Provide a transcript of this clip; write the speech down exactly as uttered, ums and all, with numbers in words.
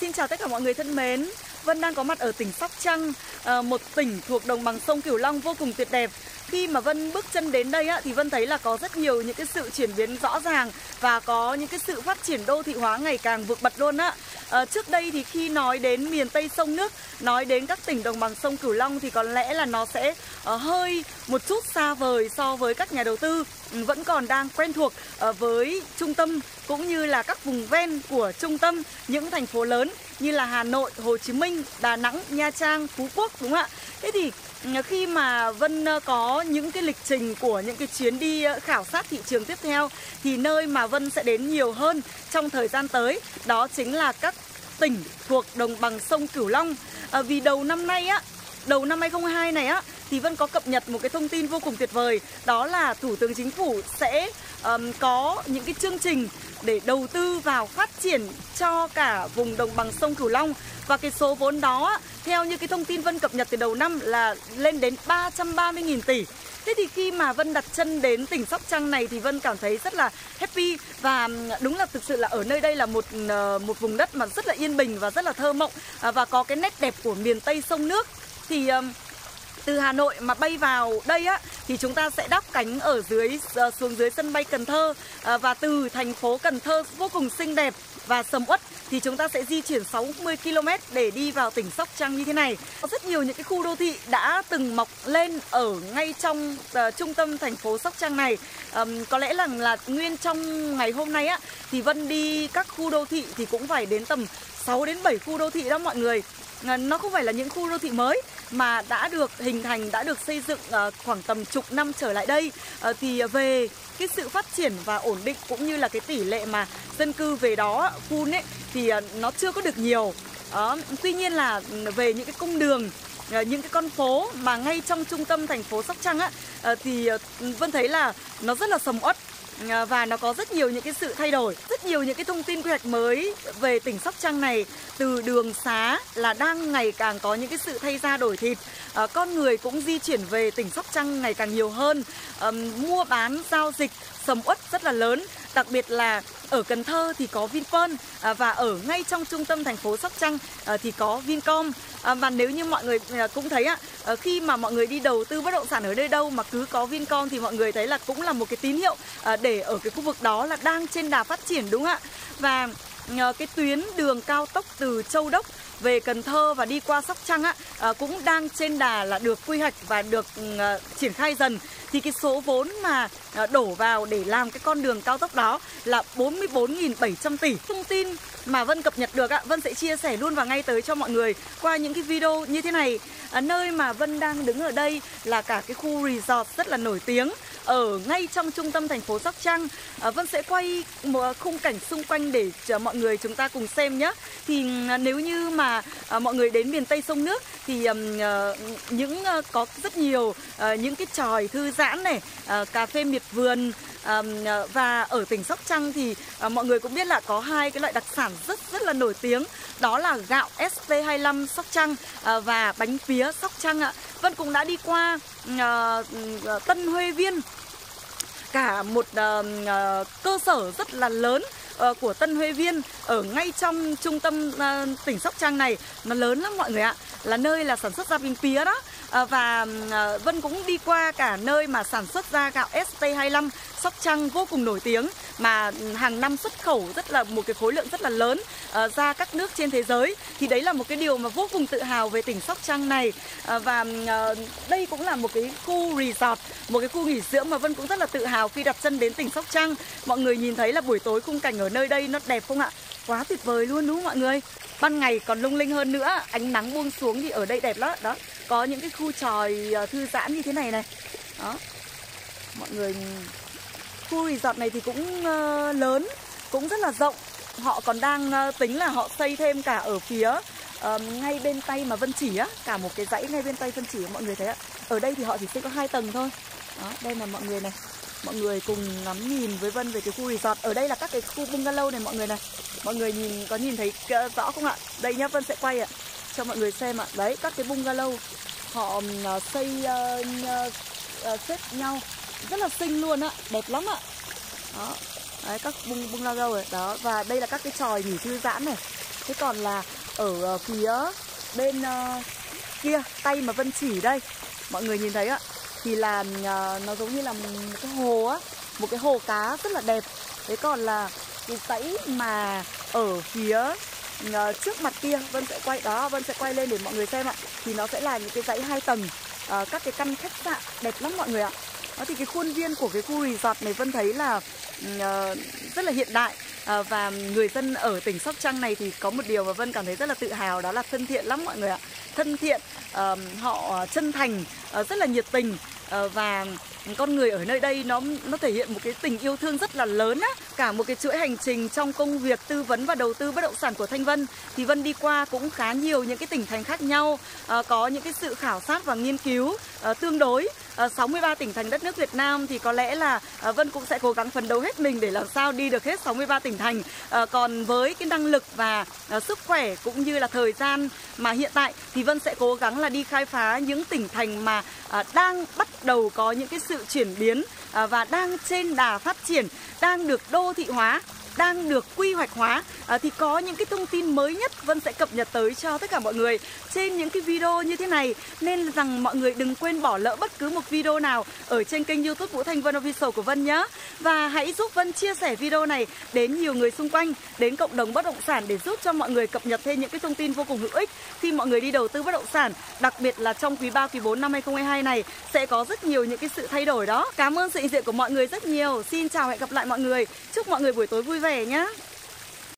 Xin chào tất cả mọi người thân mến. Vân đang có mặt ở tỉnh Sóc Trăng, một tỉnh thuộc đồng bằng sông Cửu Long vô cùng tuyệt đẹp. Khi mà Vân bước chân đến đây á, thì Vân thấy là có rất nhiều những cái sự chuyển biến rõ ràng và có những cái sự phát triển đô thị hóa ngày càng vượt bật luôn á. À, trước đây thì khi nói đến miền Tây sông nước, nói đến các tỉnh đồng bằng sông Cửu Long thì có lẽ là nó sẽ uh, hơi một chút xa vời so với các nhà đầu tư. Vẫn còn đang quen thuộc uh, với trung tâm cũng như là các vùng ven của trung tâm, những thành phố lớn như là Hà Nội, Hồ Chí Minh, Đà Nẵng, Nha Trang, Phú Quốc, đúng không ạ? Thế thì khi mà Vân có những cái lịch trình của những cái chuyến đi khảo sát thị trường tiếp theo thì nơi mà Vân sẽ đến nhiều hơn trong thời gian tới đó chính là các tỉnh thuộc đồng bằng sông Cửu Long. À, vì đầu năm nay á, đầu năm hai không hai hai này á, thì Vân có cập nhật một cái thông tin vô cùng tuyệt vời, đó là Thủ tướng Chính phủ sẽ um, có những cái chương trình để đầu tư vào phát triển cho cả vùng đồng bằng sông Cửu Long. Và cái số vốn đó, theo như cái thông tin Vân cập nhật từ đầu năm là lên đến ba trăm ba mươi nghìn tỷ. Thế thì khi mà Vân đặt chân đến tỉnh Sóc Trăng này thì Vân cảm thấy rất là happy. Và đúng là thực sự là ở nơi đây là một một vùng đất mà rất là yên bình và rất là thơ mộng, và có cái nét đẹp của miền Tây sông nước. Thì um, từ Hà Nội mà bay vào đây á, thì chúng ta sẽ đáp cánh ở dưới uh, xuống dưới sân bay Cần Thơ, uh, và từ thành phố Cần Thơ vô cùng xinh đẹp và sầm uất thì chúng ta sẽ di chuyển sáu mươi ki lô mét để đi vào tỉnh Sóc Trăng như thế này. Có rất nhiều những cái khu đô thị đã từng mọc lên ở ngay trong uh, trung tâm thành phố Sóc Trăng này. Um, có lẽ là, là nguyên trong ngày hôm nay á, thì Vân đi các khu đô thị thì cũng phải đến tầm sáu đến bảy khu đô thị đó mọi người. Nó không phải là những khu đô thị mới mà đã được hình thành, đã được xây dựng khoảng tầm chục năm trở lại đây. Thì về cái sự phát triển và ổn định cũng như là cái tỷ lệ mà dân cư về đó phun ấy, thì nó chưa có được nhiều. Đó. Tuy nhiên là về những cái cung đường, những cái con phố mà ngay trong trung tâm thành phố Sóc Trăng á, thì Vân thấy là nó rất là sầm uất. Và nó có rất nhiều những cái sự thay đổi, rất nhiều những cái thông tin quy hoạch mới về tỉnh Sóc Trăng này. Từ đường xá là đang ngày càng có những cái sự thay da đổi thịt. à, Con người cũng di chuyển về tỉnh Sóc Trăng ngày càng nhiều hơn. à, Mua bán, giao dịch, sầm uất rất là lớn. Đặc biệt là ở Cần Thơ thì có Vinpearl, à, và ở ngay trong trung tâm thành phố Sóc Trăng à, thì có Vincom. à, Và nếu như mọi người cũng thấy ạ, à, khi mà mọi người đi đầu tư bất động sản ở nơi đâu mà cứ có Vincom thì mọi người thấy là cũng là một cái tín hiệu à, để ở cái khu vực đó là đang trên đà phát triển, đúng không ạ? Và cái tuyến đường cao tốc từ Châu Đốc về Cần Thơ và đi qua Sóc Trăng á, cũng đang trên đà là được quy hoạch và được triển khai dần. Thì cái số vốn mà đổ vào để làm cái con đường cao tốc đó là bốn mươi bốn nghìn bảy trăm tỷ. Thông tin mà Vân cập nhật được, Vân sẽ chia sẻ luôn và ngay tới cho mọi người qua những cái video như thế này. Nơi mà Vân đang đứng ở đây là cả cái khu resort rất là nổi tiếng ở ngay trong trung tâm thành phố Sóc Trăng. Vân sẽ quay một khung cảnh xung quanh để mọi người chúng ta cùng xem nhé. Thì nếu như mà mọi người đến miền Tây sông nước thì những có rất nhiều những cái tròi thư giãn này, cà phê miệt vườn. À, và ở tỉnh Sóc Trăng thì à, mọi người cũng biết là có hai cái loại đặc sản rất rất là nổi tiếng, đó là gạo S P hai mươi lăm Sóc Trăng à, và bánh pía Sóc Trăng ạ. Vân cũng đã đi qua à, Tân Huê Viên, cả một à, cơ sở rất là lớn à, của Tân Huê Viên ở ngay trong trung tâm à, tỉnh Sóc Trăng này. Nó lớn lắm mọi người ạ, là nơi là sản xuất ra bánh pía đó. À, và à, Vân cũng đi qua cả nơi mà sản xuất ra gạo S T hai mươi lăm Sóc Trăng vô cùng nổi tiếng mà hàng năm xuất khẩu rất là một cái khối lượng rất là lớn à, ra các nước trên thế giới. Thì đấy là một cái điều mà vô cùng tự hào về tỉnh Sóc Trăng này. à, Và à, đây cũng là một cái khu resort, một cái khu nghỉ dưỡng mà Vân cũng rất là tự hào khi đặt chân đến tỉnh Sóc Trăng. Mọi người nhìn thấy là buổi tối khung cảnh ở nơi đây nó đẹp không ạ? Quá tuyệt vời luôn đúng không mọi người? Ban ngày còn lung linh hơn nữa, ánh nắng buông xuống thì ở đây đẹp lắm đó. Có những cái khu tròi thư giãn như thế này này. Đó. Mọi người, khu resort này thì cũng lớn, cũng rất là rộng. Họ còn đang tính là họ xây thêm cả ở phía uh, ngay bên tay mà Vân chỉ á, cả một cái dãy ngay bên tay Vân chỉ mọi người thấy ạ. Ở đây thì họ chỉ xây có hai tầng thôi. Đó, đây là mọi người này. Mọi người cùng ngắm nhìn với Vân về cái khu resort. Ở đây là các cái khu bungalow này mọi người này. Mọi người nhìn có nhìn thấy rõ không ạ? Đây nhá, Vân sẽ quay ạ cho mọi người xem ạ. Đấy, các cái bungalow họ xây uh, uh, xếp nhau rất là xinh luôn ạ, đẹp lắm ạ. Đó. Đấy, các bung bungalow này. Đó, và đây là các cái chòi nghỉ thư giãn này. Thế còn là ở phía bên uh, kia, tay mà Vân chỉ đây, mọi người nhìn thấy ạ, thì là uh, nó giống như là một cái hồ á, một cái hồ cá rất là đẹp. Thế còn là cái dãy mà ở phía uh, trước mặt kia, Vân sẽ quay đó, Vân sẽ quay lên để mọi người xem ạ, thì nó sẽ là những cái dãy hai tầng, uh, các cái căn khách sạn đẹp lắm mọi người ạ. Đó, thì cái khuôn viên của cái khu resort này Vân thấy là uh, rất là hiện đại. À, và người dân ở tỉnh Sóc Trăng này thì có một điều mà Vân cảm thấy rất là tự hào, đó là thân thiện lắm mọi người ạ. Thân thiện, uh, họ chân thành, uh, rất là nhiệt tình, uh, và con người ở nơi đây nó nó thể hiện một cái tình yêu thương rất là lớn á. Cả một cái chuỗi hành trình trong công việc tư vấn và đầu tư bất động sản của Thanh Vân thì Vân đi qua cũng khá nhiều những cái tỉnh thành khác nhau, à, có những cái sự khảo sát và nghiên cứu à, tương đối à, sáu mươi ba tỉnh thành đất nước Việt Nam, thì có lẽ là à, Vân cũng sẽ cố gắng phấn đấu hết mình để làm sao đi được hết sáu mươi ba tỉnh thành. À, còn với cái năng lực và à, sức khỏe cũng như là thời gian mà hiện tại thì Vân sẽ cố gắng là đi khai phá những tỉnh thành mà à, đang bắt đầu có những cái sự chuyển biến à, và đang trên đà phát triển, đang được đô thị hóa, đang được quy hoạch hóa, à, thì có những cái thông tin mới nhất Vân sẽ cập nhật tới cho tất cả mọi người trên những cái video như thế này. Nên rằng mọi người đừng quên bỏ lỡ bất cứ một video nào ở trên kênh YouTube Vũ Thanh Vân Official của Vân nhé. Và hãy giúp Vân chia sẻ video này đến nhiều người xung quanh, đến cộng đồng bất động sản để giúp cho mọi người cập nhật thêm những cái thông tin vô cùng hữu ích khi mọi người đi đầu tư bất động sản. Đặc biệt là trong quý ba, quý bốn năm hai không hai hai này sẽ có rất nhiều những cái sự thay đổi đó. Cảm ơn sự hiện diện của mọi người rất nhiều. Xin chào, hẹn gặp lại mọi người. Chúc mọi người buổi tối vui vẻ nhé.